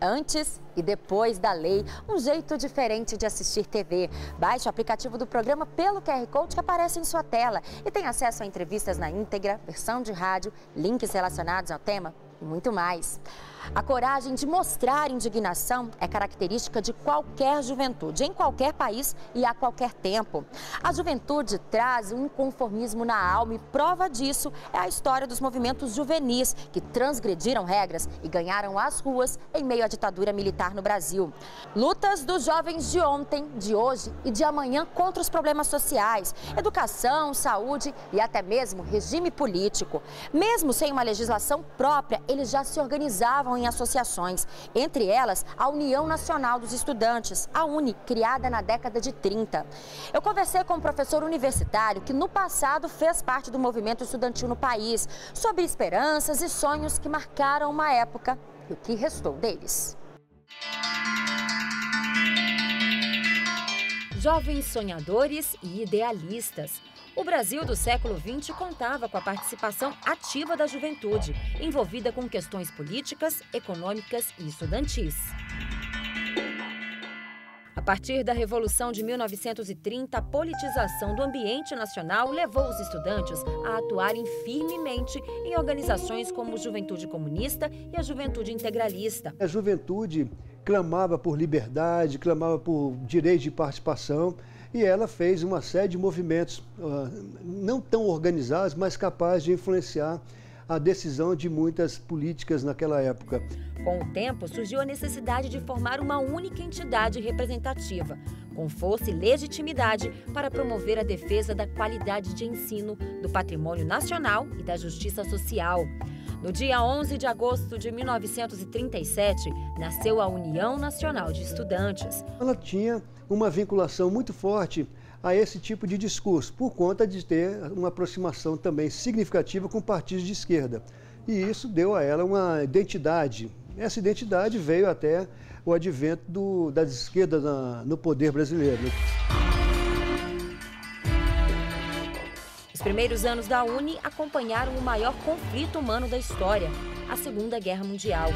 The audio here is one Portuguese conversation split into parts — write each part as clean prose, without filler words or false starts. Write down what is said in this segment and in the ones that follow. antes e depois da lei, um jeito diferente de assistir TV. Baixe o aplicativo do programa pelo QR Code que aparece em sua tela e tem acesso a entrevistas na íntegra, versão de rádio, links relacionados ao tema e muito mais. A coragem de mostrar indignação é característica de qualquer juventude, em qualquer país e a qualquer tempo. A juventude traz um inconformismo na alma e prova disso é a história dos movimentos juvenis, que transgrediram regras e ganharam as ruas em meio à ditadura militar no Brasil. Lutas dos jovens de ontem, de hoje e de amanhã contra os problemas sociais, educação, saúde e até mesmo regime político. Mesmo sem uma legislação própria, eles já se organizavam em associações, entre elas a União Nacional dos Estudantes, a UNE, criada na década de 30. Eu conversei com um professor universitário que no passado fez parte do movimento estudantil no país, sobre esperanças e sonhos que marcaram uma época e o que restou deles. Jovens sonhadores e idealistas. O Brasil do século XX contava com a participação ativa da juventude, envolvida com questões políticas, econômicas e estudantis. A partir da Revolução de 1930, a politização do ambiente nacional levou os estudantes a atuarem firmemente em organizações como a Juventude Comunista e a Juventude Integralista. A juventude clamava por liberdade, clamava por direito de participação. E ela fez uma série de movimentos, não tão organizados, mas capazes de influenciar a decisão de muitas políticas naquela época. Com o tempo, surgiu a necessidade de formar uma única entidade representativa, com força e legitimidade para promover a defesa da qualidade de ensino, do patrimônio nacional e da justiça social. No dia 11 de agosto de 1937, nasceu a União Nacional de Estudantes. Ela tinha uma vinculação muito forte a esse tipo de discurso, por conta de ter uma aproximação também significativa com partidos de esquerda. E isso deu a ela uma identidade. Essa identidade veio até o advento das esquerdas no poder brasileiro. Os primeiros anos da UNE acompanharam o maior conflito humano da história, a Segunda Guerra Mundial.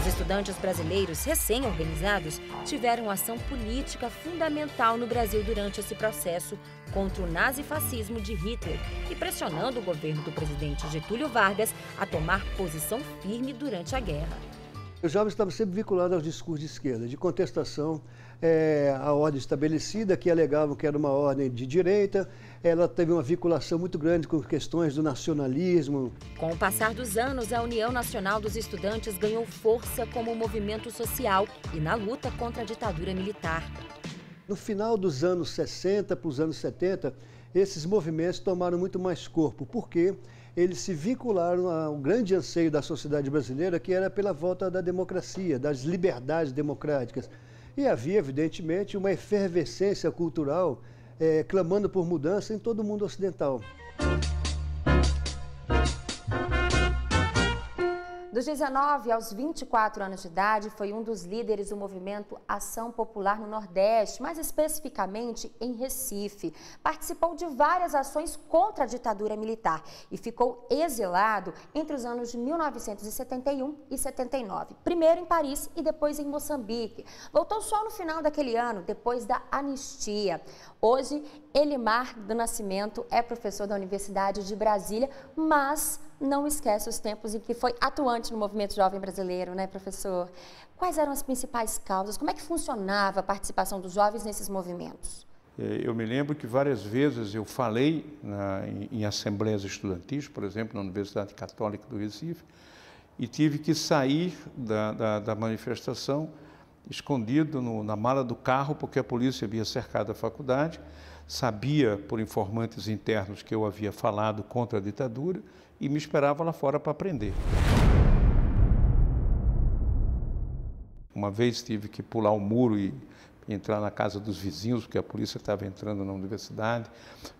Os estudantes brasileiros recém-organizados tiveram ação política fundamental no Brasil durante esse processo contra o nazifascismo de Hitler e pressionando o governo do presidente Getúlio Vargas a tomar posição firme durante a guerra. Os jovens estavam sempre vinculados aos discursos de esquerda, de contestação à ordem estabelecida, que alegavam que era uma ordem de direita. Ela teve uma vinculação muito grande com questões do nacionalismo. Com o passar dos anos, a União Nacional dos Estudantes ganhou força como movimento social e na luta contra a ditadura militar. No final dos anos 60 para os anos 70, esses movimentos tomaram muito mais corpo, porque eles se vincularam a um grande anseio da sociedade brasileira, que era pela volta da democracia, das liberdades democráticas. E havia, evidentemente, uma efervescência cultural clamando por mudança em todo o mundo ocidental. Dos 19 aos 24 anos de idade, foi um dos líderes do movimento Ação Popular no Nordeste, mais especificamente em Recife. Participou de várias ações contra a ditadura militar e ficou exilado entre os anos de 1971 e 79. Primeiro em Paris e depois em Moçambique. Voltou só no final daquele ano, depois da anistia. Hoje, Elimar do Nascimento é professor da Universidade de Brasília, mas não esquece os tempos em que foi atuante no movimento jovem brasileiro, né, professor? Quais eram as principais causas? Como é que funcionava a participação dos jovens nesses movimentos? Eu me lembro que várias vezes eu falei em assembleias estudantis, por exemplo, na Universidade Católica do Recife, e tive que sair da manifestação escondido na mala do carro, porque a polícia havia cercado a faculdade, sabia por informantes internos que eu havia falado contra a ditadura, e me esperava lá fora para aprender. Uma vez tive que pular o muro e entrar na casa dos vizinhos, porque a polícia estava entrando na universidade.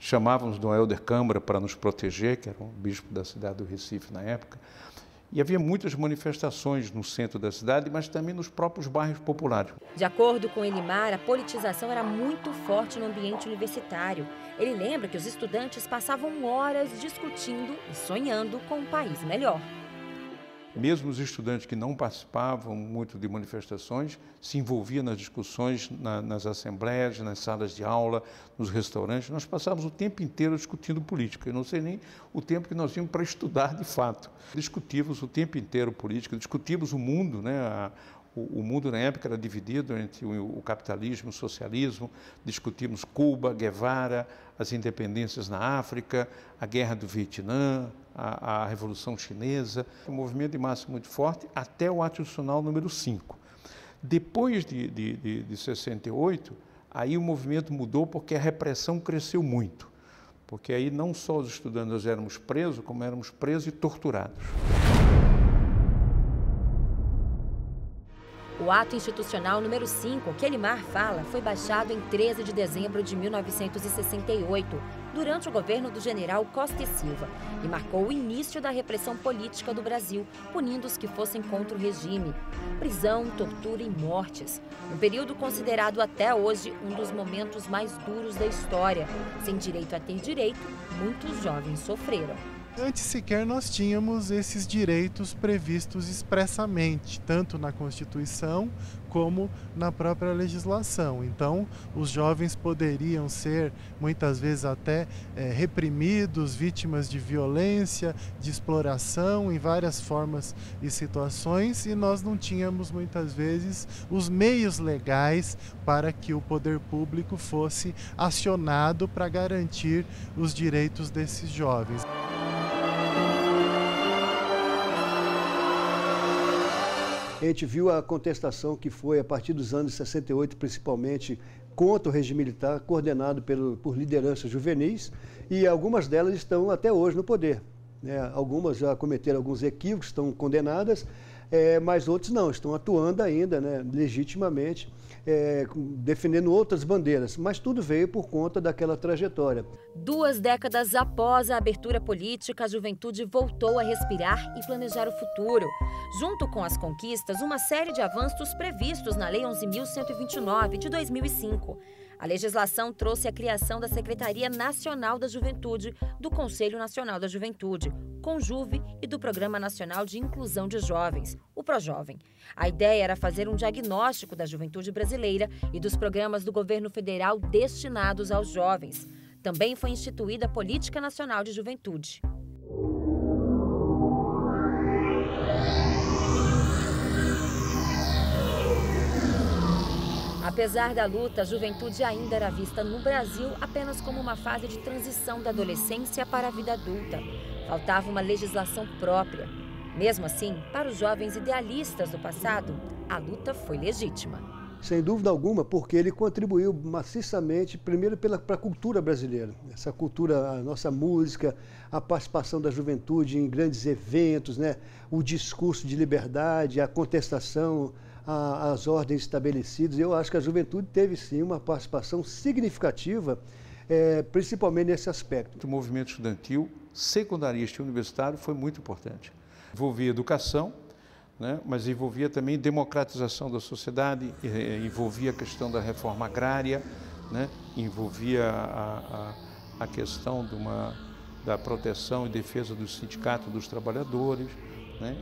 Chamávamos Dom Helder Câmara para nos proteger, que era o bispo da cidade do Recife na época. E havia muitas manifestações no centro da cidade, mas também nos próprios bairros populares. De acordo com Elimar, a politização era muito forte no ambiente universitário. Ele lembra que os estudantes passavam horas discutindo e sonhando com um país melhor. mesmo os estudantes que não participavam muito de manifestações, se envolviam nas discussões, nas assembleias, nas salas de aula, nos restaurantes. Nós passávamos o tempo inteiro discutindo política. Eu não sei nem o tempo que nós tínhamos para estudar de fato. Discutíamos o tempo inteiro política, discutíamos o mundo, né? O mundo, na época, era dividido entre o capitalismo e o socialismo. Discutimos Cuba, Guevara, as independências na África, a Guerra do Vietnã, a Revolução Chinesa. Um movimento de massa muito forte até o ato institucional número 5. Depois de 68, aí o movimento mudou porque a repressão cresceu muito. Porque aí não só os estudantes éramos presos, como éramos presos e torturados. O ato institucional número 5, que Elimar fala, foi baixado em 13 de dezembro de 1968, durante o governo do general Costa e Silva, e marcou o início da repressão política do Brasil, punindo os que fossem contra o regime. Prisão, tortura e mortes. Um período considerado até hoje um dos momentos mais duros da história. Sem direito a ter direito, muitos jovens sofreram. Antes sequer nós tínhamos esses direitos previstos expressamente, tanto na Constituição como na própria legislação. Então, os jovens poderiam ser, muitas vezes até reprimidos, vítimas de violência, de exploração, em várias formas e situações, e nós não tínhamos, muitas vezes, os meios legais para que o poder público fosse acionado para garantir os direitos desses jovens. A gente viu a contestação que foi a partir dos anos 68, principalmente, contra o regime militar, coordenado por lideranças juvenis, e algumas delas estão até hoje no poder. Né? Algumas já cometeram alguns equívocos, estão condenadas, mas outros não, estão atuando ainda, né, legitimamente, defendendo outras bandeiras, mas tudo veio por conta daquela trajetória. 2 décadas após a abertura política, a juventude voltou a respirar e planejar o futuro. Junto com as conquistas, uma série de avanços previstos na Lei 11.129, de 2005. A legislação trouxe a criação da Secretaria Nacional da Juventude, do Conselho Nacional da Juventude, Conjuve e do Programa Nacional de Inclusão de Jovens, o ProJovem. A ideia era fazer um diagnóstico da juventude brasileira e dos programas do governo federal destinados aos jovens. Também foi instituída a Política Nacional de Juventude. Apesar da luta, a juventude ainda era vista no Brasil apenas como uma fase de transição da adolescência para a vida adulta. Faltava uma legislação própria. Mesmo assim, para os jovens idealistas do passado, a luta foi legítima. Sem dúvida alguma, porque ele contribuiu maciçamente, primeiro, para a cultura brasileira. Essa cultura, a nossa música, a participação da juventude em grandes eventos, né? O discurso de liberdade, a contestação às ordens estabelecidas. Eu acho que a juventude teve, sim, uma participação significativa, principalmente nesse aspecto. O movimento estudantil, secundarista e universitário, foi muito importante. Envolvia educação, né, mas envolvia também democratização da sociedade, envolvia a questão da reforma agrária, né, envolvia a questão da proteção e defesa do sindicato dos trabalhadores.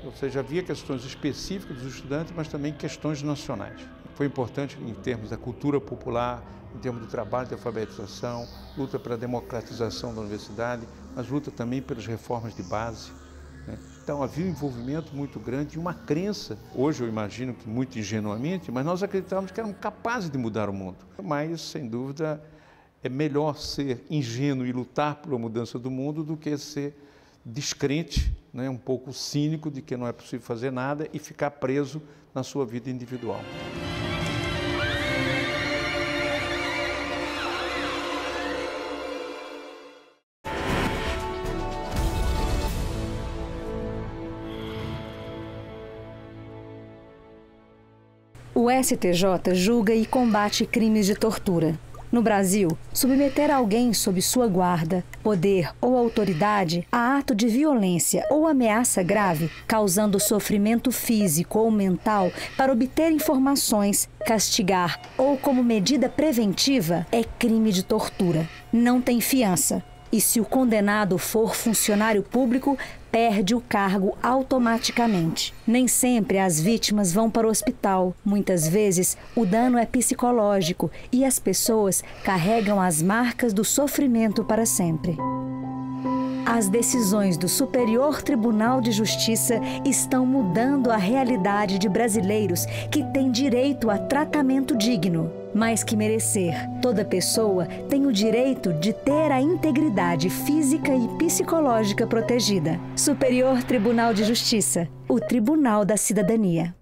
Ou seja, havia questões específicas dos estudantes, mas também questões nacionais. Foi importante em termos da cultura popular, em termos do trabalho de alfabetização, luta pela democratização da universidade, mas luta também pelas reformas de base. Então havia um envolvimento muito grande e uma crença. Hoje eu imagino que muito ingenuamente, mas nós acreditávamos que éramos capazes de mudar o mundo. Mas, sem dúvida, é melhor ser ingênuo e lutar pela mudança do mundo do que ser descrente, né, um pouco cínico de que não é possível fazer nada e ficar preso na sua vida individual. O STJ julga e combate crimes de tortura. No Brasil, submeter alguém sob sua guarda, poder ou autoridade a ato de violência ou ameaça grave, causando sofrimento físico ou mental para obter informações, castigar ou como medida preventiva, é crime de tortura. Não tem fiança. E se o condenado for funcionário público, perde o cargo automaticamente. Nem sempre as vítimas vão para o hospital. Muitas vezes o dano é psicológico e as pessoas carregam as marcas do sofrimento para sempre. As decisões do Superior Tribunal de Justiça estão mudando a realidade de brasileiros que têm direito a tratamento digno. Mais que merecer, toda pessoa tem o direito de ter a integridade física e psicológica protegida. Superior Tribunal de Justiça, o Tribunal da Cidadania.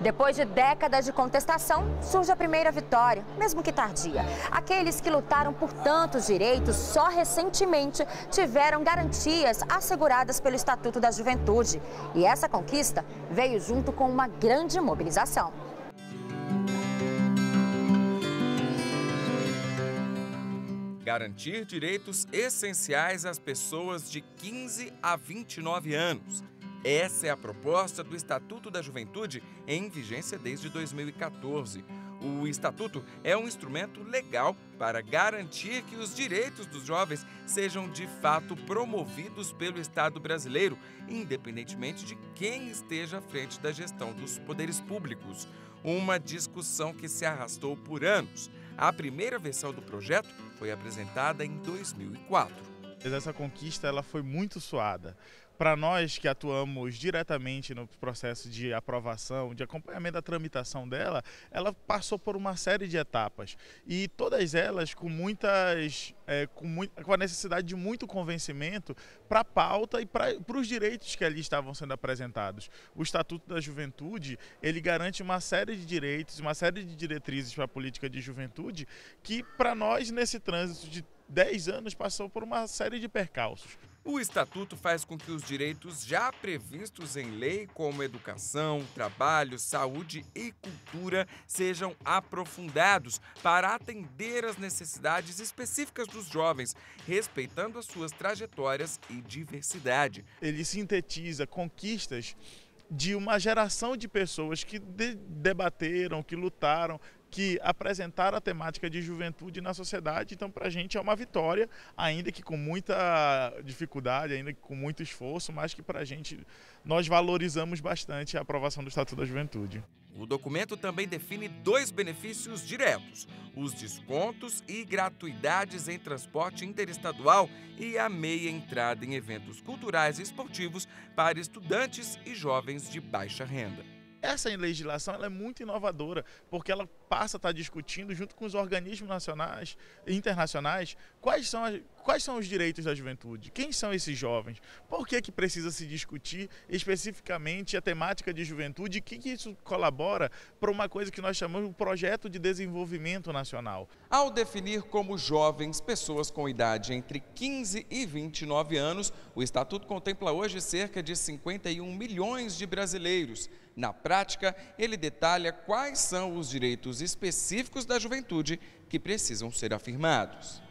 Depois de décadas de contestação, surge a primeira vitória, mesmo que tardia. Aqueles que lutaram por tantos direitos só recentemente tiveram garantias asseguradas pelo Estatuto da Juventude. E essa conquista veio junto com uma grande mobilização. Garantir direitos essenciais às pessoas de 15 a 29 anos. Essa é a proposta do Estatuto da Juventude, em vigência desde 2014. O Estatuto é um instrumento legal para garantir que os direitos dos jovens sejam de fato promovidos pelo Estado brasileiro, independentemente de quem esteja à frente da gestão dos poderes públicos. Uma discussão que se arrastou por anos. A primeira versão do projeto foi apresentada em 2004. Essa conquista ela foi muito suada. Para nós que atuamos diretamente no processo de aprovação, de acompanhamento da tramitação dela, ela passou por uma série de etapas e todas elas com a necessidade de muito convencimento para a pauta e para os direitos que ali estavam sendo apresentados. O Estatuto da Juventude, ele garante uma série de direitos, uma série de diretrizes para a política de juventude que para nós nesse trânsito de 10 anos passou por uma série de percalços. O Estatuto faz com que os direitos já previstos em lei, como educação, trabalho, saúde e cultura, sejam aprofundados para atender às necessidades específicas dos jovens, respeitando as suas trajetórias e diversidade. Ele sintetiza conquistas de uma geração de pessoas que debateram, que lutaram, que apresentaram a temática de juventude na sociedade. Então, para a gente é uma vitória, ainda que com muita dificuldade, ainda que com muito esforço, mas que para a gente, nós valorizamos bastante a aprovação do Estatuto da Juventude. O documento também define dois benefícios diretos, os descontos e gratuidades em transporte interestadual e a meia entrada em eventos culturais e esportivos para estudantes e jovens de baixa renda. Essa legislação ela é muito inovadora, porque ela passa a estar discutindo, junto com os organismos nacionais e internacionais, quais são os direitos da juventude, quem são esses jovens, por que precisa se discutir especificamente a temática de juventude e que isso colabora para uma coisa que nós chamamos de projeto de desenvolvimento nacional. Ao definir como jovens pessoas com idade entre 15 e 29 anos, o Estatuto contempla hoje cerca de 51 milhões de brasileiros. Na prática, ele detalha quais são os direitos específicos da juventude que precisam ser afirmados.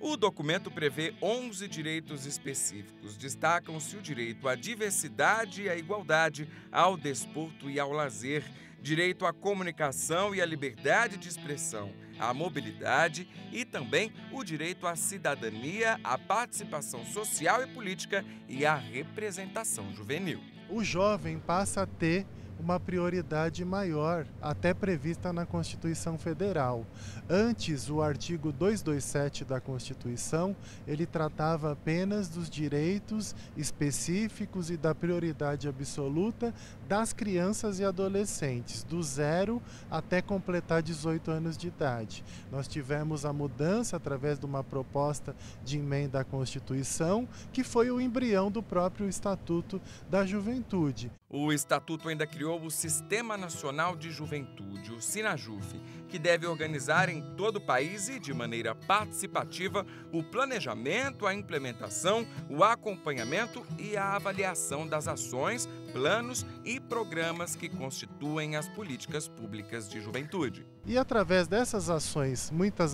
O documento prevê 11 direitos específicos. Destacam-se o direito à diversidade e à igualdade, ao desporto e ao lazer, direito à comunicação e à liberdade de expressão, à mobilidade e também o direito à cidadania, à participação social e política e à representação juvenil. O jovem passa a ter uma prioridade maior, até prevista na Constituição Federal. Antes, o artigo 227 da Constituição, ele tratava apenas dos direitos específicos e da prioridade absoluta das crianças e adolescentes, do 0 até completar 18 anos de idade. Nós tivemos a mudança através de uma proposta de emenda à Constituição, que foi o embrião do próprio Estatuto da Juventude. O Estatuto ainda criou o Sistema Nacional de Juventude, o Sinajuf, que deve organizar em todo o país e de maneira participativa o planejamento, a implementação, o acompanhamento e a avaliação das ações, planos e programas que constituem as políticas públicas de juventude. E através dessas ações, muitas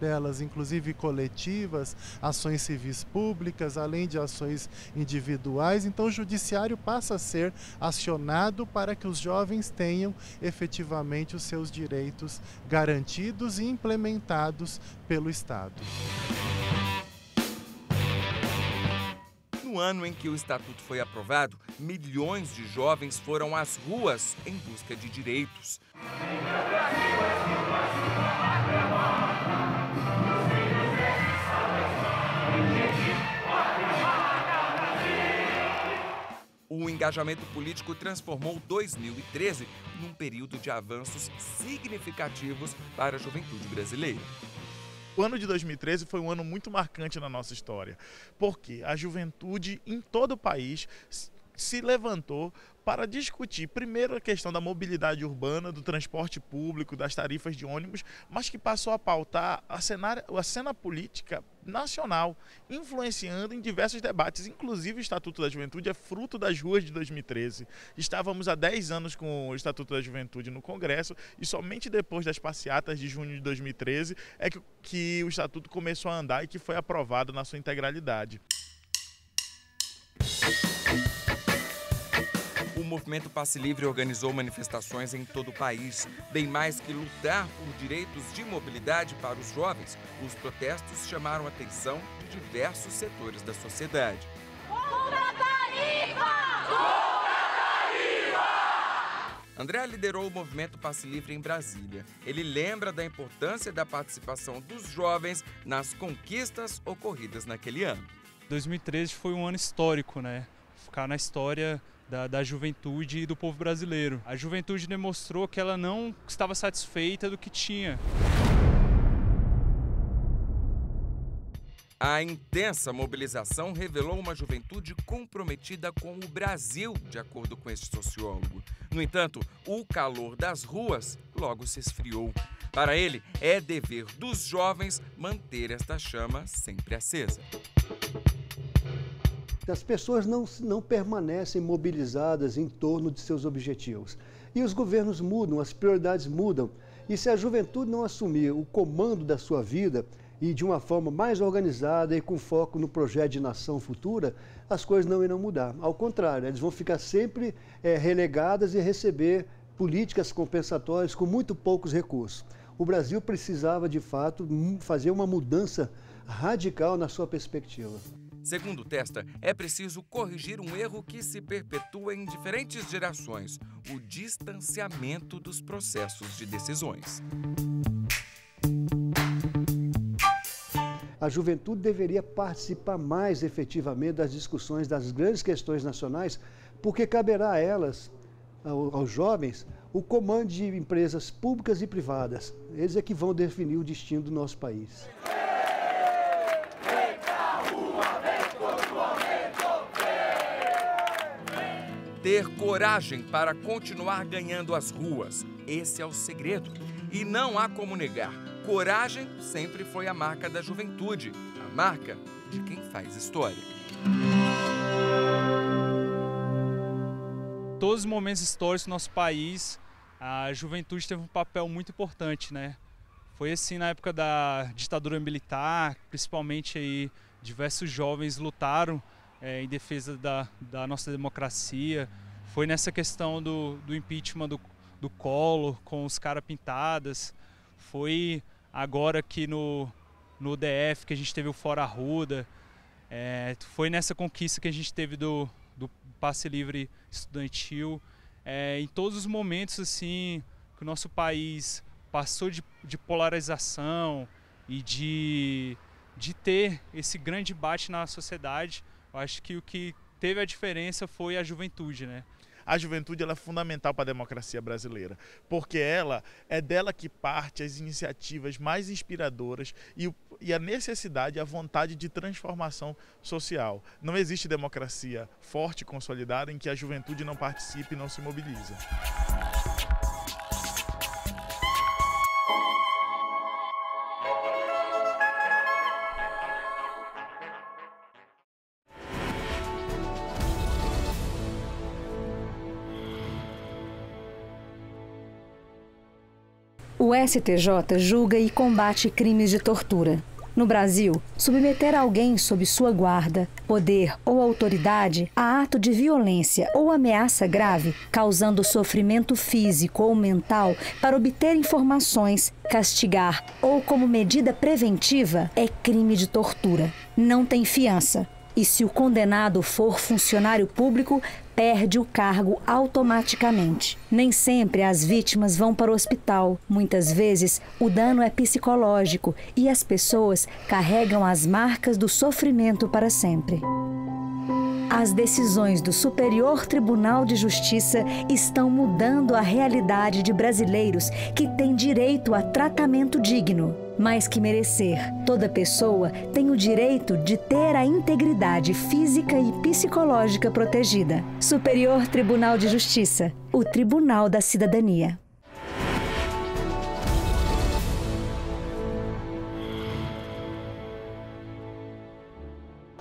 delas inclusive coletivas, ações civis públicas, além de ações individuais, então o judiciário passa a ser acionado para que os jovens tenham efetivamente os seus direitos garantidos e implementados pelo Estado. No ano em que o Estatuto foi aprovado, milhões de jovens foram às ruas em busca de direitos. O engajamento político transformou 2013 num período de avanços significativos para a juventude brasileira. O ano de 2013 foi um ano muito marcante na nossa história, porque a juventude em todo o país se levantou para discutir primeiro a questão da mobilidade urbana, do transporte público, das tarifas de ônibus, mas que passou a pautar a cena política nacional, influenciando em diversos debates. Inclusive o Estatuto da Juventude é fruto das ruas de 2013. Estávamos há 10 anos com o Estatuto da Juventude no Congresso e somente depois das passeatas de junho de 2013 é que o Estatuto começou a andar e que foi aprovado na sua integralidade. O Movimento Passe Livre organizou manifestações em todo o país. Bem mais que lutar por direitos de mobilidade para os jovens, os protestos chamaram a atenção de diversos setores da sociedade. Contra a tarifa! Contra a tarifa! André liderou o Movimento Passe Livre em Brasília. Ele lembra da importância da participação dos jovens nas conquistas ocorridas naquele ano. 2013 foi um ano histórico, né? Ficar na história da juventude e do povo brasileiro. A juventude demonstrou que ela não estava satisfeita do que tinha. A intensa mobilização revelou uma juventude comprometida com o Brasil, de acordo com este sociólogo. No entanto, o calor das ruas logo se esfriou. Para ele, é dever dos jovens manter esta chama sempre acesa. As pessoas não permanecem mobilizadas em torno de seus objetivos. E os governos mudam, as prioridades mudam. E se a juventude não assumir o comando da sua vida e de uma forma mais organizada e com foco no projeto de nação futura, as coisas não irão mudar. Ao contrário, eles vão ficar sempre relegadas e receber políticas compensatórias com muito poucos recursos. O Brasil precisava, de fato, fazer uma mudança radical na sua perspectiva. Segundo Testa, é preciso corrigir um erro que se perpetua em diferentes gerações, o distanciamento dos processos de decisões. A juventude deveria participar mais efetivamente das discussões das grandes questões nacionais, porque caberá a elas, aos jovens, o comando de empresas públicas e privadas. Eles é que vão definir o destino do nosso país. Ter coragem para continuar ganhando as ruas. Esse é o segredo. E não há como negar. Coragem sempre foi a marca da juventude, a marca de quem faz história. Todos os momentos históricos do nosso país, a juventude teve um papel muito importante, né? Foi assim na época da ditadura militar, principalmente aí, diversos jovens lutaram em defesa da nossa democracia. Foi nessa questão do impeachment do Collor, com os caras pintadas. Foi agora aqui no DF que a gente teve o Fora Arruda. Foi nessa conquista que a gente teve do passe livre estudantil. Em todos os momentos assim que o nosso país passou de polarização e de ter esse grande debate na sociedade, eu acho que o que teve a diferença foi a juventude, né? A juventude ela é fundamental para a democracia brasileira, porque ela é dela que parte as iniciativas mais inspiradoras e a necessidade, a vontade de transformação social. Não existe democracia forte e consolidada em que a juventude não participe e não se mobiliza. O STJ julga e combate crimes de tortura. No Brasil, submeter alguém sob sua guarda, poder ou autoridade a ato de violência ou ameaça grave, causando sofrimento físico ou mental para obter informações, castigar ou como medida preventiva, é crime de tortura. Não tem fiança. E se o condenado for funcionário público, perde o cargo automaticamente. Nem sempre as vítimas vão para o hospital. Muitas vezes, o dano é psicológico e as pessoas carregam as marcas do sofrimento para sempre. As decisões do Superior Tribunal de Justiça estão mudando a realidade de brasileiros que têm direito a tratamento digno. Mais que merecer, toda pessoa tem o direito de ter a integridade física e psicológica protegida. Superior Tribunal de Justiça, o Tribunal da Cidadania.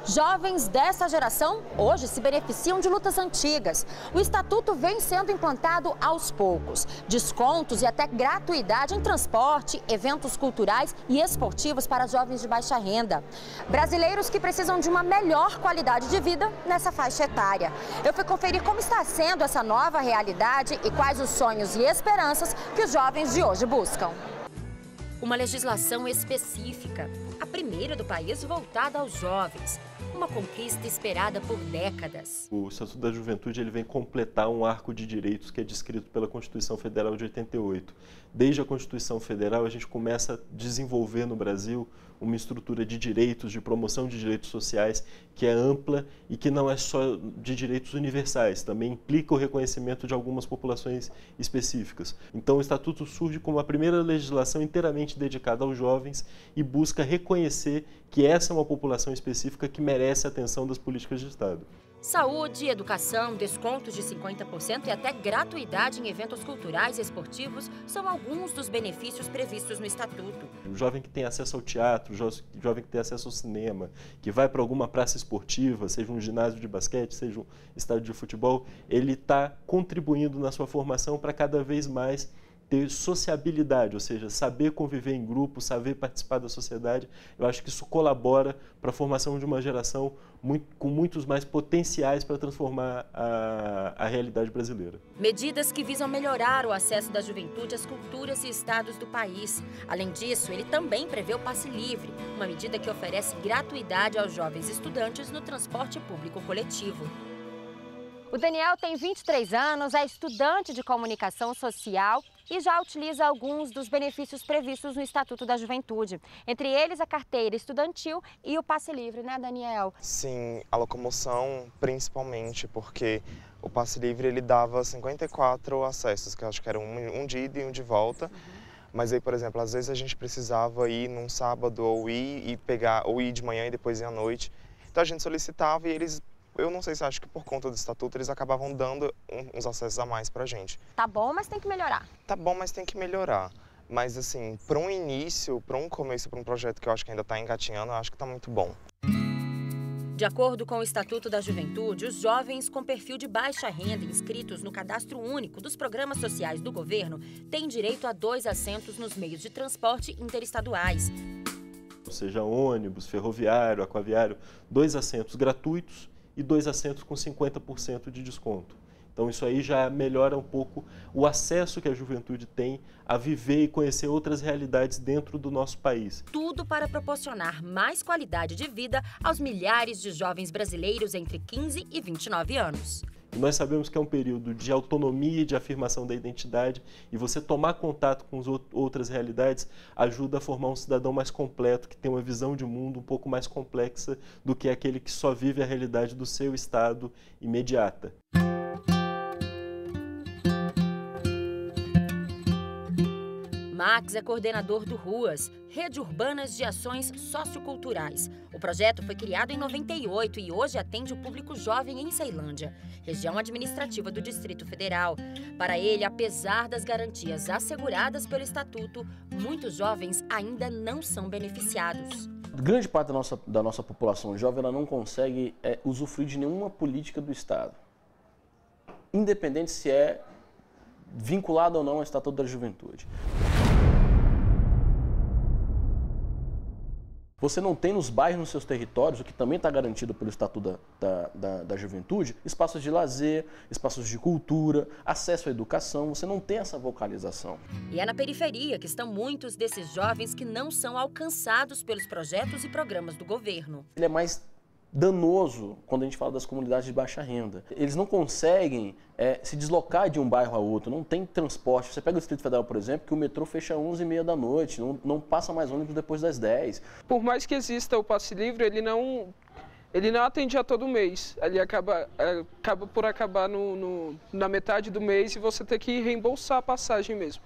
Jovens dessa geração hoje se beneficiam de lutas antigas. O Estatuto vem sendo implantado aos poucos. Descontos e até gratuidade em transporte, eventos culturais e esportivos para jovens de baixa renda. Brasileiros que precisam de uma melhor qualidade de vida nessa faixa etária. Eu fui conferir como está sendo essa nova realidade e quais os sonhos e esperanças que os jovens de hoje buscam. Uma legislação específica, a primeira do país voltada aos jovens, uma conquista esperada por décadas. O Estatuto da Juventude ele vem completar um arco de direitos que é descrito pela Constituição Federal de 88. Desde a Constituição Federal, a gente começa a desenvolver no Brasil uma estrutura de direitos, de promoção de direitos sociais, que é ampla e que não é só de direitos universais, também implica o reconhecimento de algumas populações específicas. Então, o Estatuto surge como a primeira legislação inteiramente dedicada aos jovens e busca reconhecer que essa é uma população específica que merece a atenção das políticas de Estado. Saúde, educação, descontos de 50% e até gratuidade em eventos culturais e esportivos são alguns dos benefícios previstos no Estatuto. O jovem que tem acesso ao teatro, o jovem que tem acesso ao cinema, que vai para alguma praça esportiva, seja um ginásio de basquete, seja um estádio de futebol, ele está contribuindo na sua formação para cada vez mais ter sociabilidade, ou seja, saber conviver em grupo, saber participar da sociedade. Eu acho que isso colabora para a formação de uma geração com muitos mais potenciais para transformar a realidade brasileira. Medidas que visam melhorar o acesso da juventude às culturas e estados do país. Além disso, ele também prevê o passe livre, uma medida que oferece gratuidade aos jovens estudantes no transporte público coletivo. O Daniel tem 23 anos, é estudante de comunicação social e já utiliza alguns dos benefícios previstos no Estatuto da Juventude. Entre eles, a carteira estudantil e o passe livre, né, Daniel? Sim, a locomoção principalmente, porque o passe livre ele dava 54 acessos, que eu acho que eram um de ida e um de volta. Uhum. Mas aí, por exemplo, às vezes a gente precisava ir num sábado ou ir de manhã e depois ir à noite. Então a gente solicitava e eles... Eu não sei se acho que por conta do estatuto eles acabavam dando uns acessos a mais pra gente. Tá bom, mas tem que melhorar. Tá bom, mas tem que melhorar. Mas assim, para um início, para um começo, para um projeto que eu acho que ainda tá engatinhando, eu acho que tá muito bom. De acordo com o Estatuto da Juventude, os jovens com perfil de baixa renda inscritos no Cadastro Único dos Programas Sociais do Governo têm direito a 2 assentos nos meios de transporte interestaduais. Ou seja, ônibus, ferroviário, aquaviário, 2 assentos gratuitos e 2 assentos com 50% de desconto. Então isso aí já melhora um pouco o acesso que a juventude tem a viver e conhecer outras realidades dentro do nosso país. Tudo para proporcionar mais qualidade de vida aos milhares de jovens brasileiros entre 15 e 29 anos. Nós sabemos que é um período de autonomia e de afirmação da identidade e você tomar contato com as outras realidades ajuda a formar um cidadão mais completo, que tem uma visão de mundo um pouco mais complexa do que aquele que só vive a realidade do seu estado imediata. Max é coordenador do RUAS, Rede Urbanas de Ações Socioculturais. O projeto foi criado em 98 e hoje atende o público jovem em Ceilândia, região administrativa do Distrito Federal. Para ele, apesar das garantias asseguradas pelo Estatuto, muitos jovens ainda não são beneficiados. Grande parte da nossa população jovem ela não consegue usufruir de nenhuma política do Estado, independente se é vinculado ou não ao Estatuto da Juventude. Você não tem nos bairros, nos seus territórios, o que também está garantido pelo Estatuto da Juventude, espaços de lazer, espaços de cultura, acesso à educação, você não tem essa vocalização. E é na periferia que estão muitos desses jovens que não são alcançados pelos projetos e programas do governo. Ele é mais danoso quando a gente fala das comunidades de baixa renda. Eles não conseguem se deslocar de um bairro a outro, não tem transporte. Você pega o Distrito Federal, por exemplo, que o metrô fecha às 11h30 da noite, não passa mais ônibus depois das 10. Por mais que exista o passe livre, ele não atende a todo mês. Ele acaba por acabar na metade do mês e você tem que reembolsar a passagem mesmo.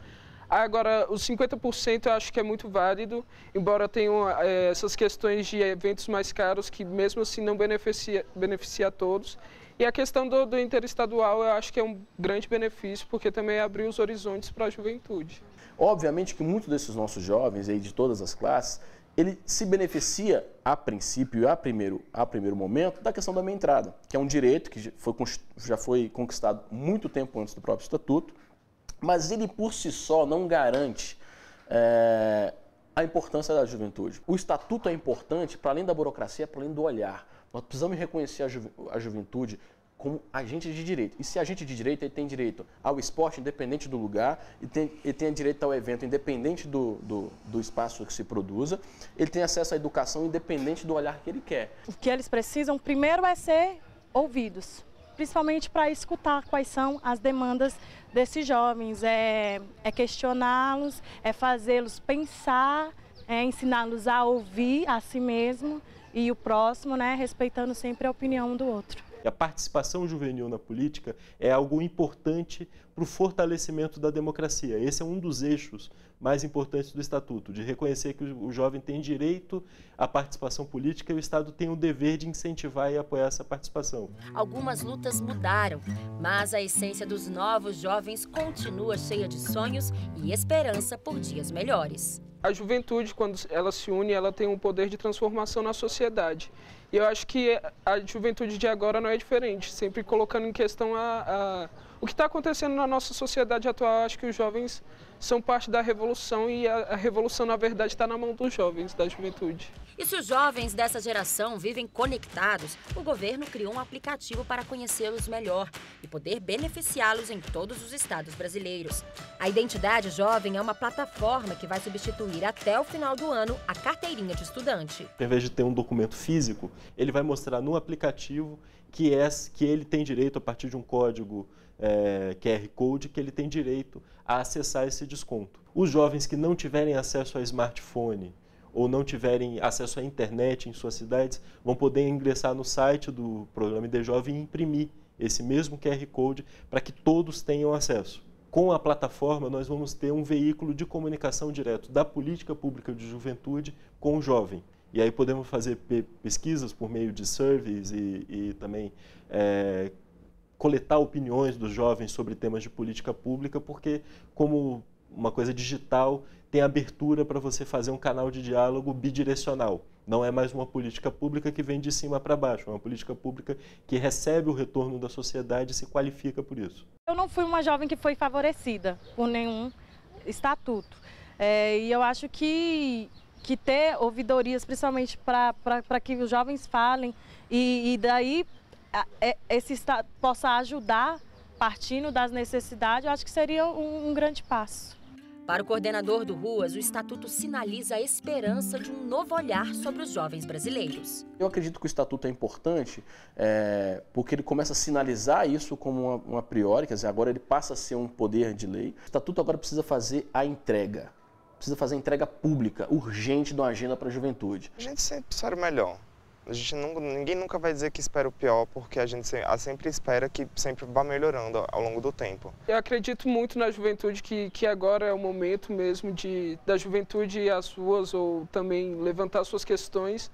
Agora, os 50% eu acho que é muito válido, embora tenham essas questões de eventos mais caros que mesmo assim não beneficia a todos. E a questão do interestadual eu acho que é um grande benefício, porque também abriu os horizontes para a juventude. Obviamente que muitos desses nossos jovens, aí de todas as classes, ele se beneficia a princípio, a primeiro momento, da questão da meia-entrada, que é um direito que já foi conquistado muito tempo antes do próprio Estatuto, mas ele por si só não garante a importância da juventude. O Estatuto é importante para além da burocracia, para além do olhar. Nós precisamos reconhecer a juventude como agente de direito. E se agente de direito, ele tem direito ao esporte independente do lugar, ele tem direito ao evento independente do espaço que se produza, ele tem acesso à educação independente do olhar que ele quer. O que eles precisam primeiro é ser ouvidos, principalmente para escutar quais são as demandas desses jovens, é questioná-los, é fazê-los pensar, é ensiná-los a ouvir a si mesmo e o próximo, né, respeitando sempre a opinião do outro. A participação juvenil na política é algo importante para o fortalecimento da democracia. Esse é um dos eixos mais importantes do Estatuto, de reconhecer que o jovem tem direito à participação política e o Estado tem o dever de incentivar e apoiar essa participação. Algumas lutas mudaram, mas a essência dos novos jovens continua cheia de sonhos e esperança por dias melhores. A juventude, quando ela se une, ela tem um poder de transformação na sociedade. E eu acho que a juventude de agora não é diferente, sempre colocando em questão o que está acontecendo na nossa sociedade atual. Eu acho que os jovens são parte da revolução e a revolução, na verdade, está na mão dos jovens, da juventude. E se os jovens dessa geração vivem conectados, o governo criou um aplicativo para conhecê-los melhor e poder beneficiá-los em todos os estados brasileiros. A Identidade Jovem é uma plataforma que vai substituir até o final do ano a carteirinha de estudante. Em vez de ter um documento físico, ele vai mostrar no aplicativo que ele tem direito, a partir de um código QR Code, que ele tem direito a acessar esse desconto. Os jovens que não tiverem acesso a smartphone ou não tiverem acesso à internet em suas cidades, vão poder ingressar no site do programa ID Jovem e imprimir esse mesmo QR Code para que todos tenham acesso. Com a plataforma, nós vamos ter um veículo de comunicação direto da política pública de juventude com o jovem. E aí podemos fazer pesquisas por meio de surveys e também coletar opiniões dos jovens sobre temas de política pública, porque como uma coisa digital, tem abertura para você fazer um canal de diálogo bidirecional. Não é mais uma política pública que vem de cima para baixo, é uma política pública que recebe o retorno da sociedade e se qualifica por isso. Eu não fui uma jovem que foi favorecida por nenhum estatuto. E eu acho que ter ouvidorias, principalmente para que os jovens falem, e daí esse Estado possa ajudar, partindo das necessidades, eu acho que seria um grande passo. Para o coordenador do RUAS, o Estatuto sinaliza a esperança de um novo olhar sobre os jovens brasileiros. Eu acredito que o Estatuto é importante porque ele começa a sinalizar isso como uma priori, quer dizer, agora ele passa a ser um poder de lei. O Estatuto agora precisa fazer a entrega. Precisa fazer a entrega pública, urgente, de uma agenda para a juventude. A gente sempre espera o melhor. A gente ninguém nunca vai dizer que espera o pior, porque a gente sempre espera que sempre vá melhorando ao longo do tempo. Eu acredito muito na juventude, que agora é o momento mesmo da juventude ir às ruas ou também levantar suas questões.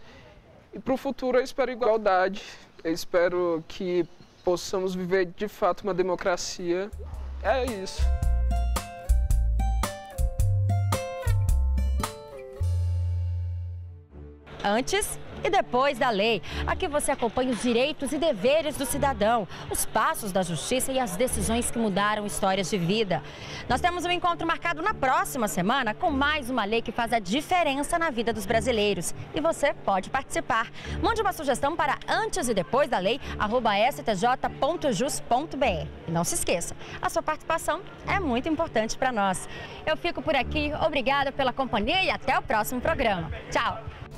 E para o futuro eu espero igualdade, eu espero que possamos viver de fato uma democracia. É isso. Antes, e depois da lei. Aqui você acompanha os direitos e deveres do cidadão, os passos da justiça e as decisões que mudaram histórias de vida. Nós temos um encontro marcado na próxima semana com mais uma lei que faz a diferença na vida dos brasileiros. E você pode participar. Mande uma sugestão para antes e depois da lei, @stj.jus.br. E não se esqueça, a sua participação é muito importante para nós. Eu fico por aqui, obrigada pela companhia e até o próximo programa. Tchau!